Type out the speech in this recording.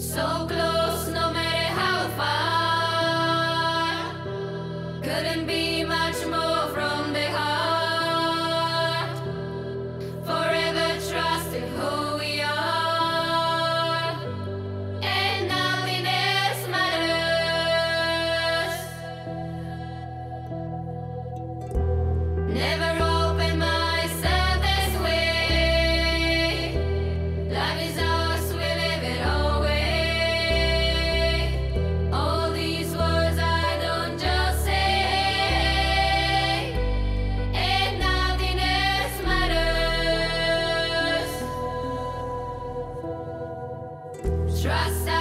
So close, no matter how far, couldn't be much more from the heart. Forever trusting who we are, and nothing else matters. Never open myself this way. Life is ours, we live it all. Trust us.